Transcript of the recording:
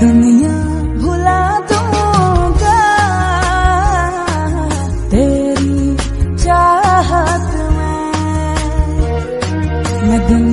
दुनिया भुला दूंगा तेरी चाहत में।